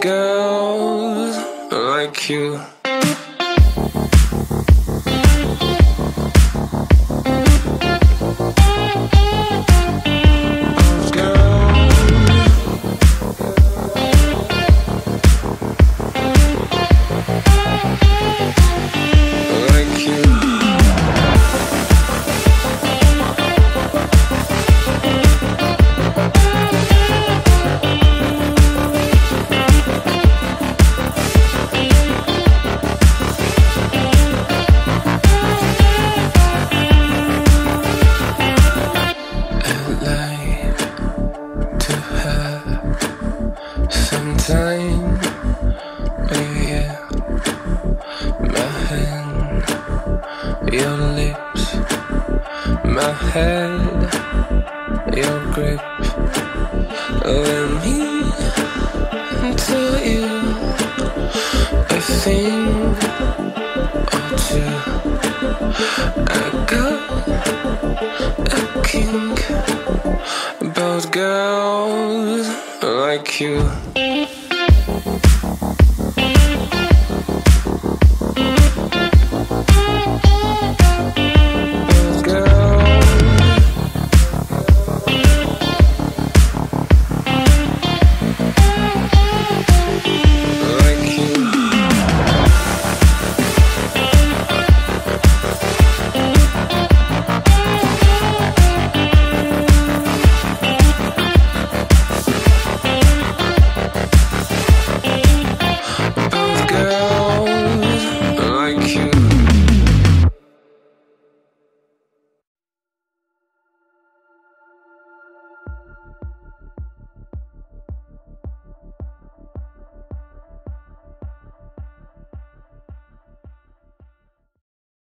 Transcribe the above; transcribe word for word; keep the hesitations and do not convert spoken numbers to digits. girls like you. Time, maybe, yeah. My hand, your lips, my head, your grip. Let me into you, a thing or two. I got a kink about girls like you. Thank you.